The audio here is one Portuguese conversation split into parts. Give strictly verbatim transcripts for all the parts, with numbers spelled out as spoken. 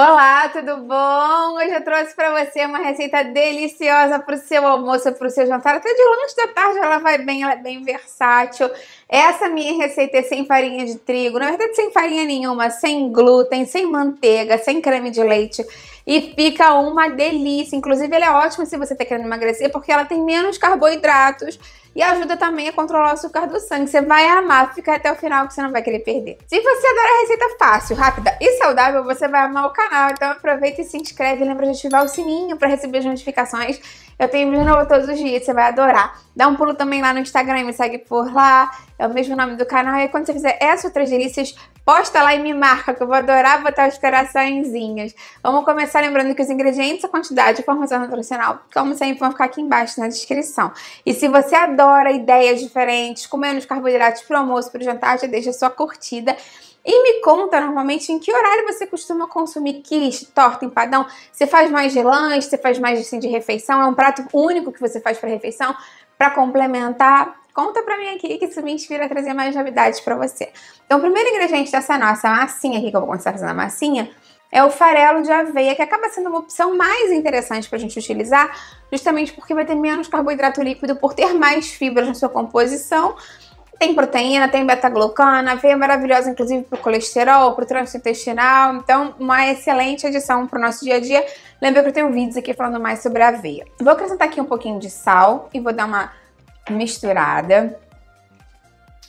Olá, tudo bom? Hoje eu trouxe para você uma receita deliciosa para o seu almoço, para o seu jantar, até de lanche da tarde ela vai bem, ela é bem versátil. Essa minha receita é sem farinha de trigo, na verdade sem farinha nenhuma, sem glúten, sem manteiga, sem creme de leite e fica uma delícia. Inclusive ela é ótima se você está querendo emagrecer porque ela tem menos carboidratos e ajuda também a controlar o açúcar do sangue. Você vai amar, fica até o final que você não vai querer perder. Se você adora receita fácil, rápida e saudável, você vai amar o canal, então aproveita e se inscreve e lembra de ativar o sininho para receber as notificações. Eu tenho vídeo novo todos os dias, você vai adorar. Dá um pulo também lá no Instagram, me segue por lá, é o mesmo nome do canal. E quando você fizer essas outras delícias, posta lá e me marca, que eu vou adorar botar os coraçõezinhos. Vamos começar lembrando que os ingredientes, a quantidade e a formação nutricional, como sempre, vão ficar aqui embaixo na descrição. E se você adora ideias diferentes, com menos carboidratos para o almoço, para o jantar, já deixa a sua curtida. E me conta normalmente em que horário você costuma consumir quiche, torta, empadão. Você faz mais de lanche, você faz mais assim, de refeição? É um prato único que você faz para refeição, para complementar? Conta pra mim aqui que isso me inspira a trazer mais novidades para você. Então o primeiro ingrediente dessa nossa massinha aqui, que eu vou começar fazendo a massinha, é o farelo de aveia, que acaba sendo uma opção mais interessante pra gente utilizar, justamente porque vai ter menos carboidrato líquido por ter mais fibras na sua composição. Tem proteína, tem beta-glucana, aveia maravilhosa inclusive para o colesterol, para o trânsito intestinal. Então, uma excelente adição para o nosso dia a dia. Lembra que eu tenho vídeos aqui falando mais sobre a aveia. Vou acrescentar aqui um pouquinho de sal e vou dar uma misturada.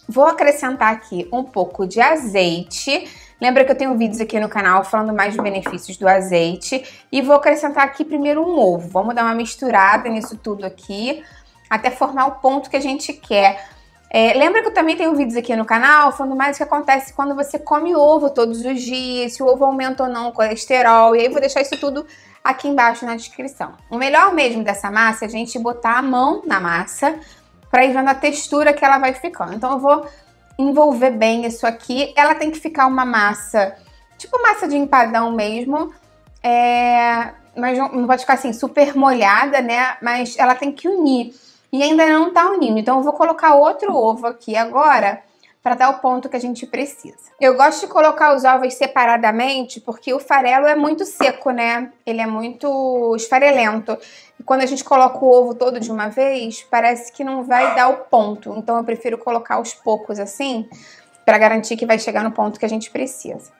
Vou acrescentar aqui um pouco de azeite. Lembra que eu tenho vídeos aqui no canal falando mais de benefícios do azeite. E vou acrescentar aqui primeiro um ovo. Vamos dar uma misturada nisso tudo aqui, até formar o ponto que a gente quer. É, lembra que eu também tenho vídeos aqui no canal falando mais o que acontece quando você come ovo todos os dias, se o ovo aumenta ou não o colesterol, e aí eu vou deixar isso tudo aqui embaixo na descrição. O melhor mesmo dessa massa é a gente botar a mão na massa pra ir vendo a textura que ela vai ficando. Então eu vou envolver bem isso aqui. Ela tem que ficar uma massa, tipo massa de empadão mesmo, é, mas não pode ficar assim super molhada, né? Mas ela tem que unir. E ainda não tá unindo, então eu vou colocar outro ovo aqui agora para dar o ponto que a gente precisa. Eu gosto de colocar os ovos separadamente porque o farelo é muito seco, né? Ele é muito esfarelento. E quando a gente coloca o ovo todo de uma vez, parece que não vai dar o ponto. Então eu prefiro colocar aos poucos assim, para garantir que vai chegar no ponto que a gente precisa.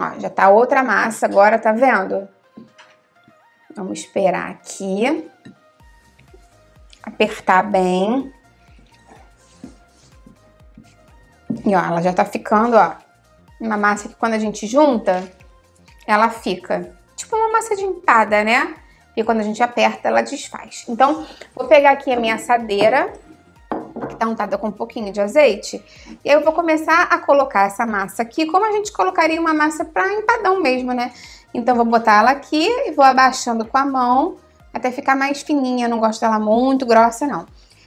Ó, já tá outra massa agora, tá vendo? Vamos esperar aqui. Apertar bem. E ó, ela já tá ficando, ó, uma massa que quando a gente junta, ela fica tipo uma massa de empada, né? E quando a gente aperta, ela desfaz. Então, vou pegar aqui a minha assadeira, que tá untada com um pouquinho de azeite, e aí eu vou começar a colocar essa massa aqui, como a gente colocaria uma massa pra empadão mesmo, né? Então, vou botar ela aqui e vou abaixando com a mão, até ficar mais fininha, não gosto dela muito grossa, não.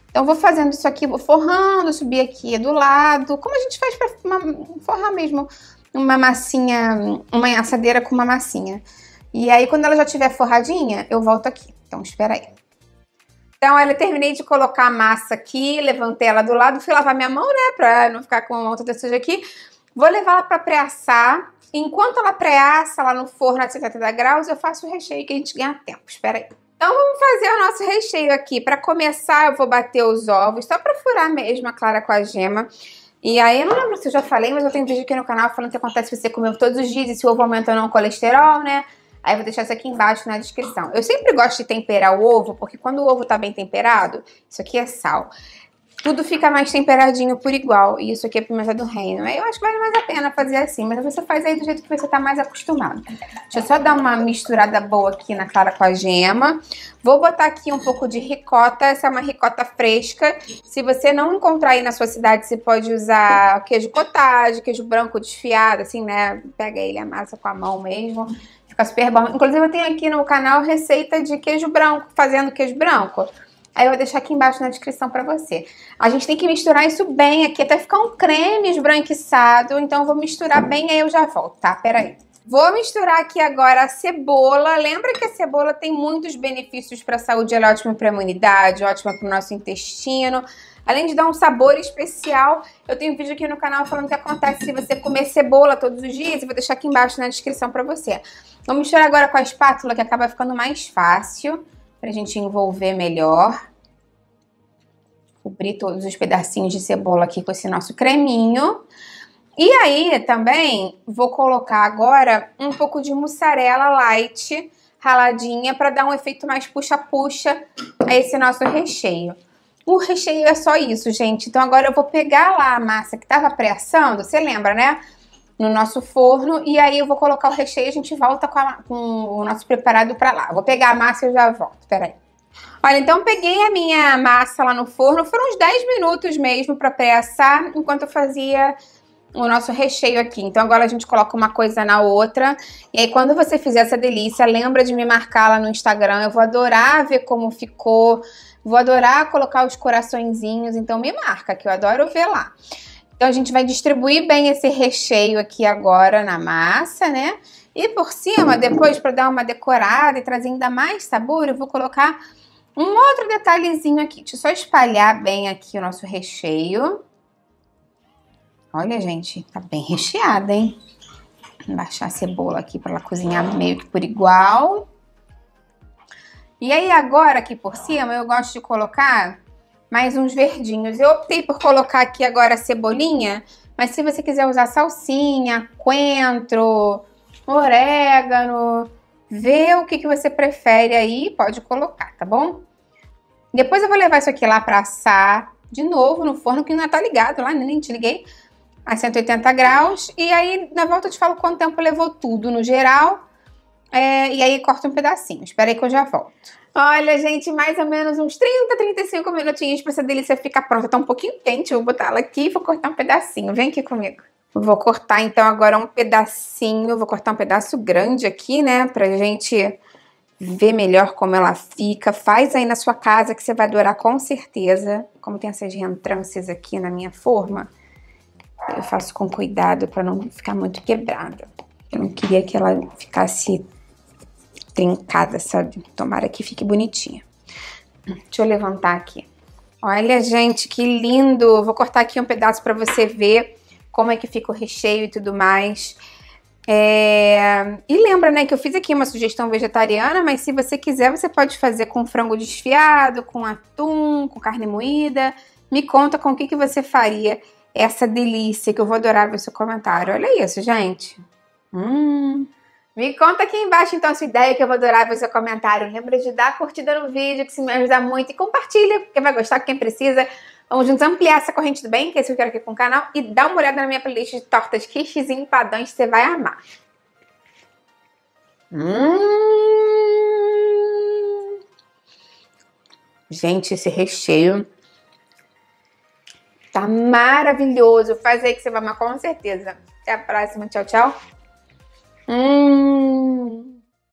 Então vou fazendo isso aqui, vou forrando, subir aqui do lado, como a gente faz pra uma, forrar mesmo uma massinha, uma assadeira com uma massinha. E aí quando ela já tiver forradinha, eu volto aqui. Então espera aí. Então olha, eu terminei de colocar a massa aqui, levantei ela do lado, fui lavar minha mão, né, pra não ficar com a mão toda suja aqui. Vou levar ela pra pré-assar. Enquanto ela pré-assa lá no forno a setenta graus, eu faço o recheio que a gente ganha tempo. Espera aí. Então vamos fazer o nosso recheio aqui. Para começar eu vou bater os ovos, só para furar mesmo a clara com a gema. E aí eu não lembro se eu já falei, mas eu tenho vídeo aqui no canal falando o que acontece se você comer todos os dias e se o ovo aumenta ou não o colesterol, né? Aí eu vou deixar isso aqui embaixo na descrição. Eu sempre gosto de temperar o ovo, porque quando o ovo tá bem temperado, isso aqui é sal, tudo fica mais temperadinho por igual. E isso aqui é pimenta do reino. Eu acho que vale mais a pena fazer assim, mas você faz aí do jeito que você tá mais acostumado. Deixa eu só dar uma misturada boa aqui na clara com a gema. Vou botar aqui um pouco de ricota. Essa é uma ricota fresca. Se você não encontrar aí na sua cidade, você pode usar queijo cottage, queijo branco desfiado, assim, né? Pega ele, amassa com a mão mesmo. Fica super bom. Inclusive eu tenho aqui no canal receita de queijo branco, fazendo queijo branco. Aí eu vou deixar aqui embaixo na descrição pra você. A gente tem que misturar isso bem aqui, até ficar um creme esbranquiçado. Então eu vou misturar bem, aí eu já volto, tá? Pera aí. Vou misturar aqui agora a cebola. Lembra que a cebola tem muitos benefícios pra saúde. Ela é ótima pra imunidade, ótima pro nosso intestino. Além de dar um sabor especial, eu tenho um vídeo aqui no canal falando o que acontece se você comer cebola todos os dias. Eu vou deixar aqui embaixo na descrição pra você. Vamos misturar agora com a espátula, que acaba ficando mais fácil pra gente envolver melhor. Cobrir todos os pedacinhos de cebola aqui com esse nosso creminho. E aí também vou colocar agora um pouco de mussarela light raladinha para dar um efeito mais puxa-puxa a esse nosso recheio. O recheio é só isso, gente. Então agora eu vou pegar lá a massa que tava pré-assando, você lembra, né? No nosso forno, e aí eu vou colocar o recheio e a gente volta com, a, com o nosso preparado pra lá. Eu vou pegar a massa e eu já volto, peraí. Olha, então peguei a minha massa lá no forno, foram uns dez minutos mesmo pra pré-assar, enquanto eu fazia o nosso recheio aqui. Então agora a gente coloca uma coisa na outra. E aí quando você fizer essa delícia, lembra de me marcar lá no Instagram. Eu vou adorar ver como ficou. Vou adorar colocar os coraçõezinhos. Então me marca, que eu adoro ver lá. Então a gente vai distribuir bem esse recheio aqui agora na massa, né? E por cima, depois, para dar uma decorada e trazer ainda mais sabor, eu vou colocar um outro detalhezinho aqui. Deixa eu só espalhar bem aqui o nosso recheio. Olha, gente, tá bem recheada, hein? Vou baixar a cebola aqui pra ela cozinhar meio que por igual. E aí agora aqui por cima eu gosto de colocar mais uns verdinhos. Eu optei por colocar aqui agora a cebolinha, mas se você quiser usar salsinha, coentro, orégano, vê o que que você prefere aí, pode colocar, tá bom? Depois eu vou levar isso aqui lá pra assar de novo no forno, que ainda tá ligado lá, nem te liguei. A cento e oitenta graus, e aí na volta eu te falo quanto tempo levou tudo no geral, é, e aí corta um pedacinho. Espera aí que eu já volto. Olha, gente, mais ou menos uns trinta, trinta e cinco minutinhos pra essa delícia ficar pronta. Tá um pouquinho quente, eu vou botar ela aqui e vou cortar um pedacinho. Vem aqui comigo. Vou cortar então agora um pedacinho, vou cortar um pedaço grande aqui, né, pra gente ver melhor como ela fica. Faz aí na sua casa que você vai adorar com certeza. Como tem essas reentrâncias aqui na minha forma, eu faço com cuidado pra não ficar muito quebrada. Eu não queria que ela ficasse trincada, sabe? Tomara que fique bonitinha. Deixa eu levantar aqui. Olha, gente, que lindo! Vou cortar aqui um pedaço pra você ver como é que fica o recheio e tudo mais. É... E lembra, né, que eu fiz aqui uma sugestão vegetariana, mas se você quiser, você pode fazer com frango desfiado, com atum, com carne moída. Me conta com o que que você faria essa delícia, que eu vou adorar ver o seu comentário. Olha isso, gente. Hum. Me conta aqui embaixo, então, a sua ideia, que eu vou adorar ver o seu comentário. Lembra de dar a curtida no vídeo, que isso me ajuda muito. E compartilha, porque vai gostar, quem precisa. Vamos juntos ampliar essa corrente do bem, que é isso que eu quero aqui com o canal. E dá uma olhada na minha playlist de tortas, quiches e empadões, você vai amar. Hum. Gente, esse recheio tá maravilhoso. Faz aí que você vai amar, com certeza. Até a próxima. Tchau, tchau. Hum.